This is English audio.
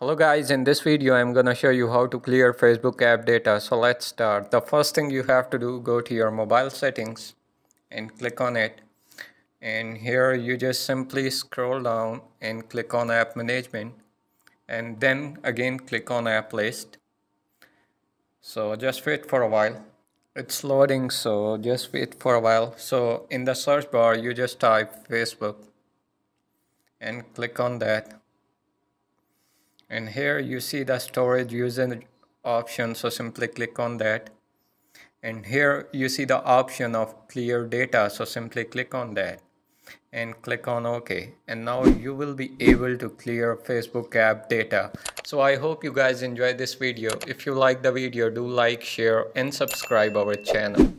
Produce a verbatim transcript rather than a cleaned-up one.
Hello guys, in this video I'm gonna show you how to clear Facebook app data. So let's start. The first thing you have to do, go to your mobile settings and click on it, and here you just simply scroll down and click on app management, and then again click on app list. So just wait for a while, it's loading, so just wait for a while. So in the search bar you just type Facebook and click on that, and here you see the storage usage option, so simply click on that, and here you see the option of clear data, so simply click on that and click on OK, and now you will be able to clear Facebook app data. So I hope you guys enjoyed this video. If you like the video, do like, share and subscribe our channel.